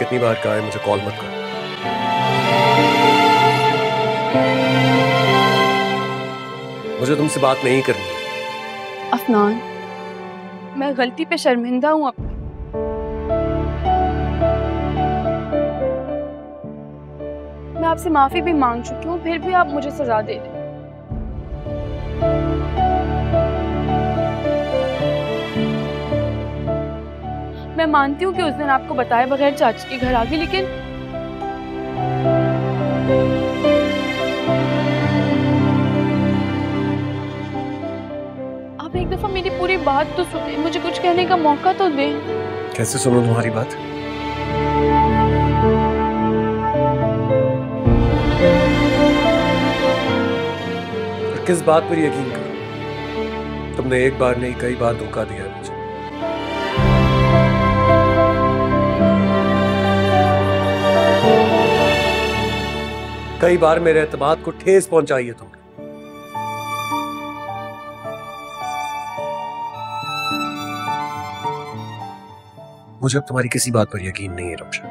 कितनी बार कहा है मुझे कॉल मत कर। मुझे तुमसे बात नहीं करनी। अफनान, मैं गलती पे शर्मिंदा हूँ। मैं आपसे माफी भी मांग चुकी हूँ, फिर भी आप मुझे सजा दे रहे। मैं मानती हूँ कि उस दिन आपको बताए बगैर चाची के घर आ गई, लेकिन आप एक दफा मेरी पूरी बात तो सुने, मुझे कुछ कहने का मौका तो दें। कैसे सुनूं तुम्हारी बात? और किस बात पर यकीन करूं? तुमने एक बार नहीं कई बार धोखा दिया है मुझे। कई बार मेरे एतमाद को ठेस पहुंचाई है तुमने। मुझे अब तुम्हारी किसी बात पर यकीन नहीं है रमशा।